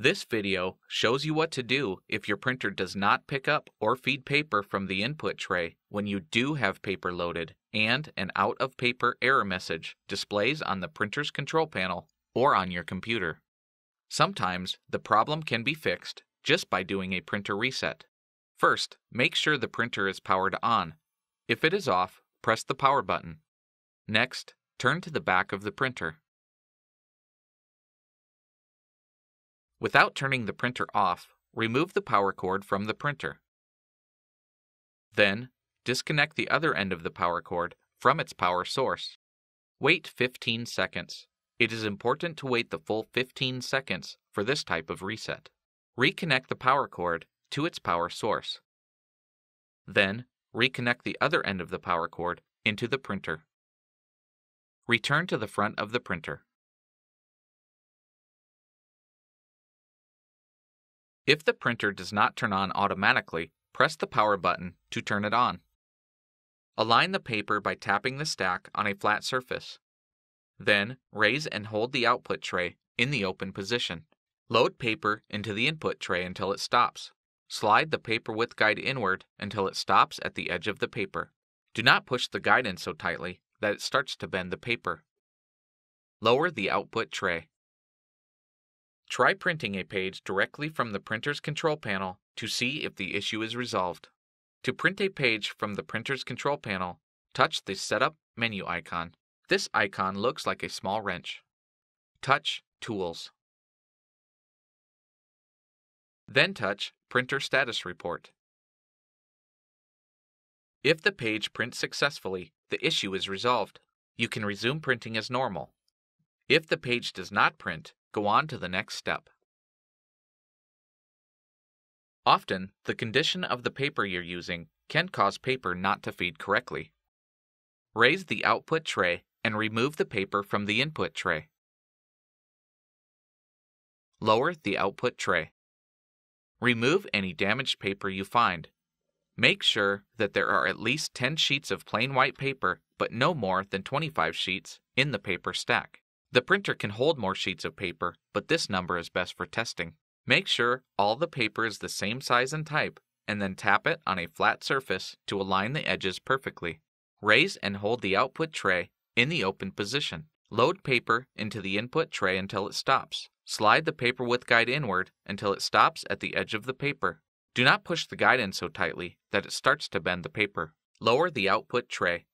This video shows you what to do if your printer does not pick up or feed paper from the input tray when you do have paper loaded and an out of paper error message displays on the printer's control panel or on your computer. Sometimes the problem can be fixed just by doing a printer reset. First, make sure the printer is powered on. If it is off, press the power button. Next, turn to the back of the printer. Without turning the printer off, remove the power cord from the printer. Then, disconnect the other end of the power cord from its power source. Wait 15 seconds. It is important to wait the full 15 seconds for this type of reset. Reconnect the power cord to its power source. Then, reconnect the other end of the power cord into the printer. Return to the front of the printer. If the printer does not turn on automatically, press the power button to turn it on. Align the paper by tapping the stack on a flat surface. Then, raise and hold the output tray in the open position. Load paper into the input tray until it stops. Slide the paper width guide inward until it stops at the edge of the paper. Do not push the guide in so tightly that it starts to bend the paper. Lower the output tray. Try printing a page directly from the printer's control panel to see if the issue is resolved. To print a page from the printer's control panel, touch the Setup menu icon. This icon looks like a small wrench. Touch Tools. Then touch Printer Status Report. If the page prints successfully, the issue is resolved. You can resume printing as normal. If the page does not print, go on to the next step. Often, the condition of the paper you're using can cause paper not to feed correctly. Raise the output tray and remove the paper from the input tray. Lower the output tray. Remove any damaged paper you find. Make sure that there are at least 10 sheets of plain white paper, but no more than 25 sheets in the paper stack. The printer can hold more sheets of paper, but this number is best for testing. Make sure all the paper is the same size and type, and then tap it on a flat surface to align the edges perfectly. Raise and hold the output tray in the open position. Load paper into the input tray until it stops. Slide the paper width guide inward until it stops at the edge of the paper. Do not push the guide in so tightly that it starts to bend the paper. Lower the output tray.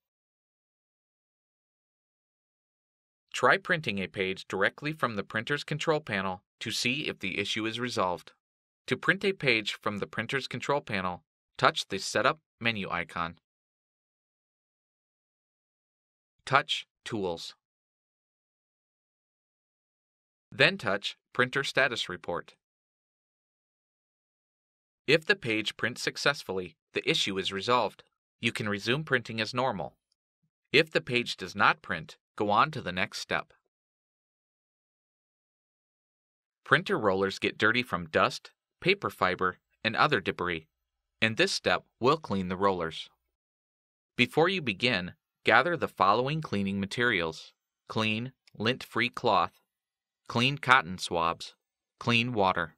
Try printing a page directly from the printer's control panel to see if the issue is resolved. To print a page from the printer's control panel, touch the Setup menu icon. Touch Tools. Then touch Printer Status Report. If the page prints successfully, the issue is resolved. You can resume printing as normal. If the page does not print, go on to the next step. Printer rollers get dirty from dust, paper fiber, and other debris, and this step will clean the rollers. Before you begin, gather the following cleaning materials: clean, lint-free cloth, clean cotton swabs, clean water.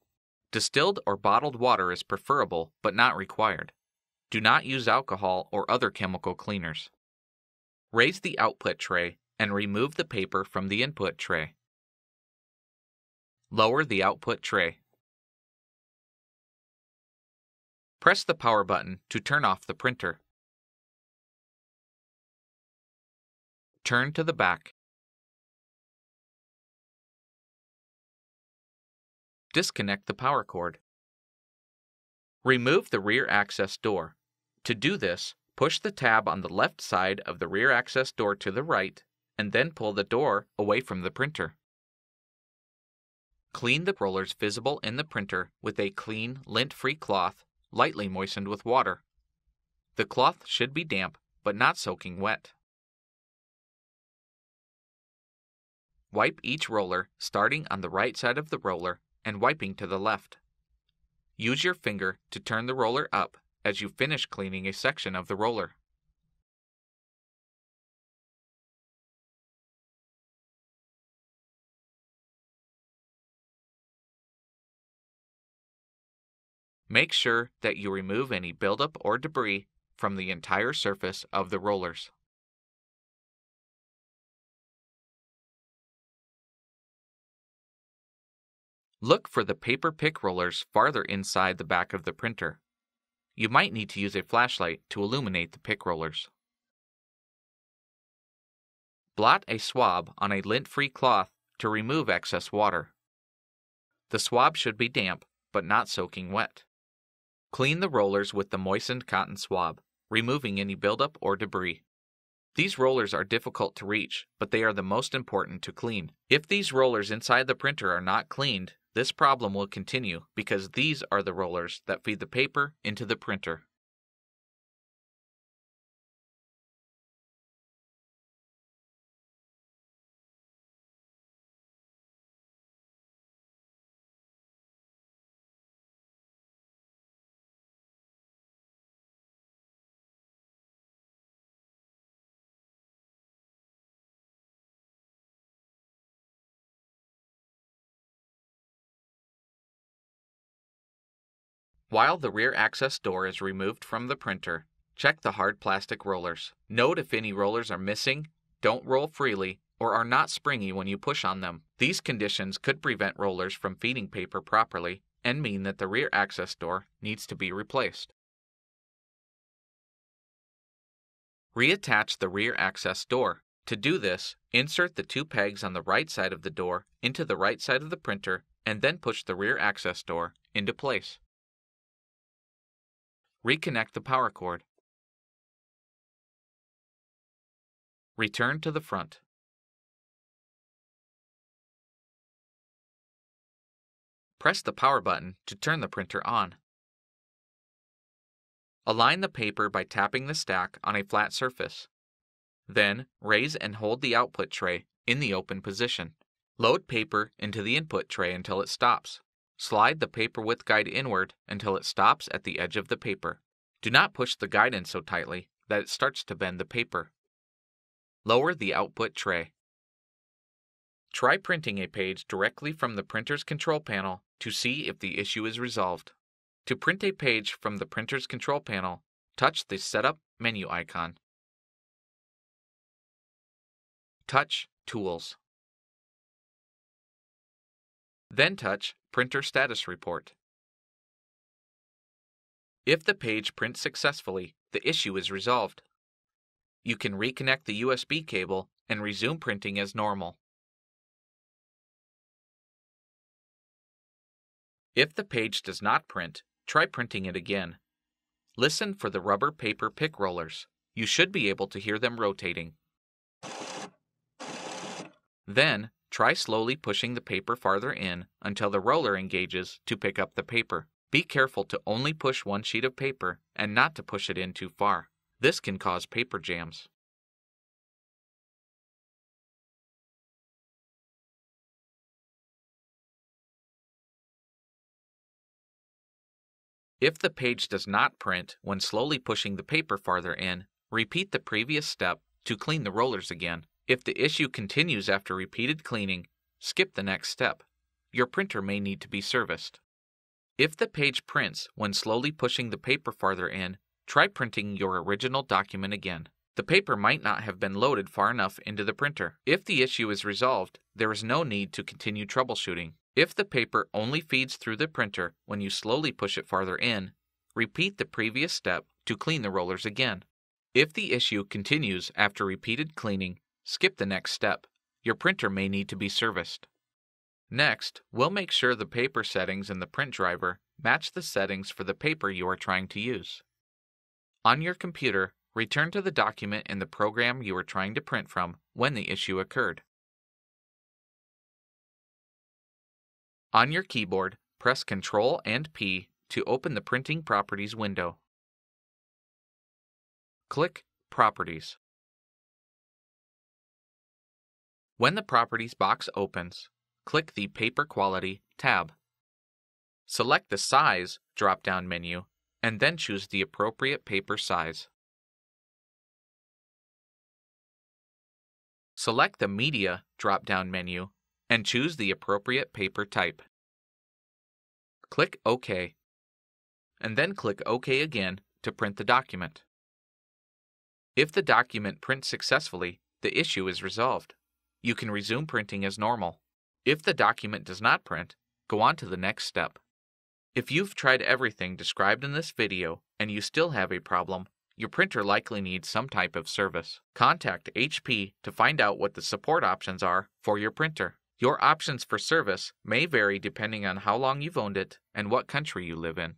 Distilled or bottled water is preferable but not required. Do not use alcohol or other chemical cleaners. Raise the output tray and remove the paper from the input tray. Lower the output tray. Press the power button to turn off the printer. Turn to the back. Disconnect the power cord. Remove the rear access door. To do this, push the tab on the left side of the rear access door to the right, and then pull the door away from the printer. Clean the rollers visible in the printer with a clean, lint-free cloth, lightly moistened with water. The cloth should be damp, but not soaking wet. Wipe each roller, starting on the right side of the roller and wiping to the left. Use your finger to turn the roller up as you finish cleaning a section of the roller. Make sure that you remove any buildup or debris from the entire surface of the rollers. Look for the paper pick rollers farther inside the back of the printer. You might need to use a flashlight to illuminate the pick rollers. Blot a swab on a lint-free cloth to remove excess water. The swab should be damp, but not soaking wet. Clean the rollers with the moistened cotton swab, removing any buildup or debris. These rollers are difficult to reach, but they are the most important to clean. If these rollers inside the printer are not cleaned, this problem will continue because these are the rollers that feed the paper into the printer. While the rear access door is removed from the printer, check the hard plastic rollers. Note if any rollers are missing, don't roll freely, or are not springy when you push on them. These conditions could prevent rollers from feeding paper properly and mean that the rear access door needs to be replaced. Reattach the rear access door. To do this, insert the two pegs on the right side of the door into the right side of the printer and then push the rear access door into place. Reconnect the power cord. Return to the front. Press the power button to turn the printer on. Align the paper by tapping the stack on a flat surface. Then, raise and hold the output tray in the open position. Load paper into the input tray until it stops. Slide the paper width guide inward until it stops at the edge of the paper. Do not push the guide in so tightly that it starts to bend the paper. Lower the output tray. Try printing a page directly from the printer's control panel to see if the issue is resolved. To print a page from the printer's control panel, touch the Setup menu icon. Touch Tools. Then touch Printer Status Report. If the page prints successfully, the issue is resolved. You can reconnect the USB cable and resume printing as normal. If the page does not print, try printing it again. Listen for the rubber paper pick rollers. You should be able to hear them rotating. Then, try slowly pushing the paper farther in until the roller engages to pick up the paper. Be careful to only push one sheet of paper and not to push it in too far. This can cause paper jams. If the page does not print when slowly pushing the paper farther in, repeat the previous step to clean the rollers again. If the issue continues after repeated cleaning, skip the next step. Your printer may need to be serviced. If the page prints when slowly pushing the paper farther in, try printing your original document again. The paper might not have been loaded far enough into the printer. If the issue is resolved, there is no need to continue troubleshooting. If the paper only feeds through the printer when you slowly push it farther in, repeat the previous step to clean the rollers again. If the issue continues after repeated cleaning, skip the next step. Your printer may need to be serviced. Next, we'll make sure the paper settings in the print driver match the settings for the paper you are trying to use. On your computer, return to the document in the program you are trying to print from when the issue occurred. On your keyboard, press Ctrl and P to open the Printing Properties window. Click Properties. When the Properties box opens, click the Paper Quality tab. Select the Size drop-down menu and then choose the appropriate paper size. Select the Media drop-down menu and choose the appropriate paper type. Click OK. and then click OK again to print the document. If the document prints successfully, the issue is resolved. You can resume printing as normal. If the document does not print, go on to the next step. If you've tried everything described in this video and you still have a problem, your printer likely needs some type of service. Contact HP to find out what the support options are for your printer. Your options for service may vary depending on how long you've owned it and what country you live in.